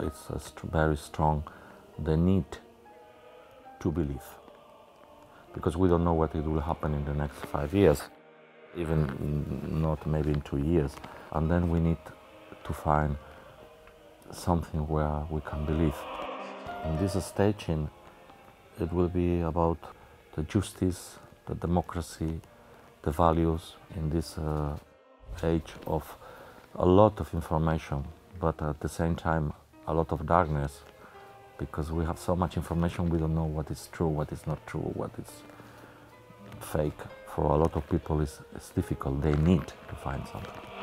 it's very strong, the need to believe, because we don't know what it will happen in the next 5 years, even not maybe in 2 years. And then we need to find something where we can believe. In this staging, it will be about the justice, the democracy, the values in this age of a lot of information, but at the same time a lot of darkness, because we have so much information, we don't know what is true, what is not true, what is fake. For a lot of people, it's difficult. They need to find something.